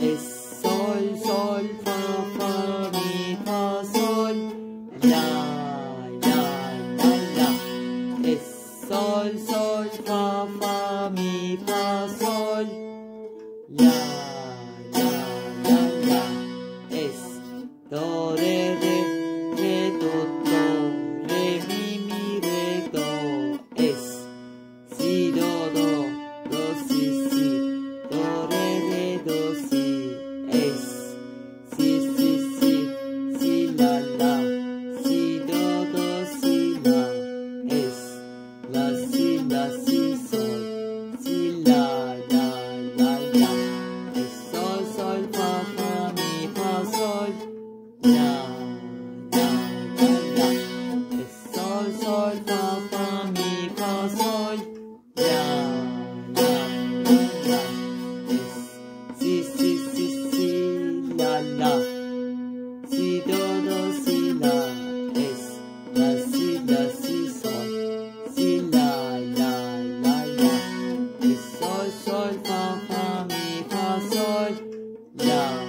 Sol, fa, fa, mi, fa, sol, la, la, la, la, es, do, re, do, mi, re, do, es, si, do, si, do, do, si, es, si, si, la, si, do, si, la, es, la, si, sol, si, la, la, la, la, es, sol, sol, fa, fa, mi, fa, sol, la, la, la, la, es, sol, sol, fa, fa, mi, fa, sol, la, la, la, la, es, si, si, la, la, si, do, si, la, es, la, si, sol, si, la. Sol, fa, fa, mi, fa, sol, la.